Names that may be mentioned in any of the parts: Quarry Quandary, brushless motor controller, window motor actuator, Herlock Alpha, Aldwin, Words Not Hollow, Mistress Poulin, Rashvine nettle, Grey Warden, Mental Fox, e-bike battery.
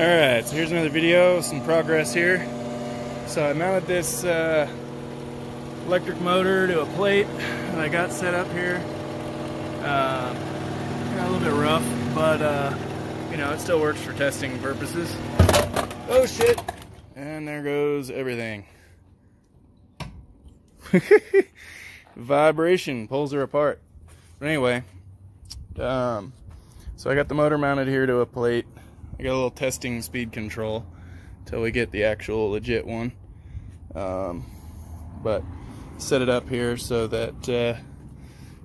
Alright, so here's another video, some progress here. So I mounted this electric motor to a plate that I got set up here. Got a little bit rough, but you know, it still works for testing purposes. Oh shit! And there goes everything. Vibration pulls her apart. But anyway, so I got the motor mounted here to a plate. I got a little testing speed control till we get the actual legit one, but set it up here so that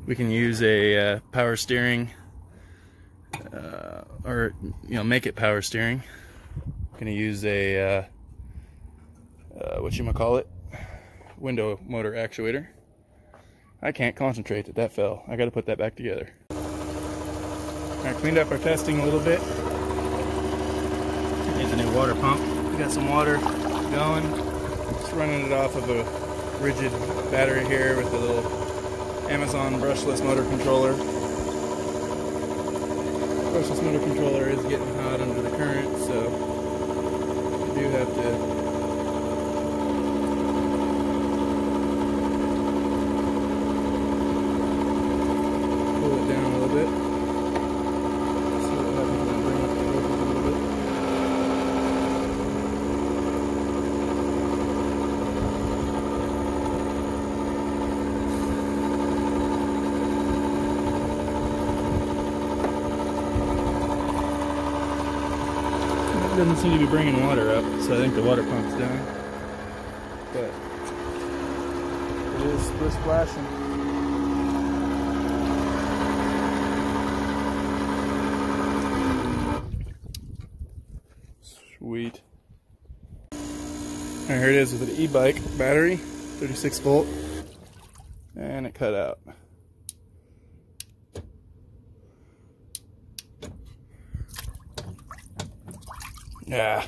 we can use a power steering, or you know, make it power steering. I'm gonna use a whatchamacallit, window motor actuator. I can't concentrate, that fell. I gotta put that back together. I cleaned up our testing a little bit. Here's a new water pump. We got some water going. Just running it off of a rigid battery here with a little Amazon brushless motor controller. Brushless motor controller is getting hot under the current, so I do have to cool it down a little bit. Doesn't seem to be bringing water up, so I think the water pump's down. But it is still splashing. Sweet. All right, here it is with an e-bike battery, 36 volt, and it cut out. Yeah.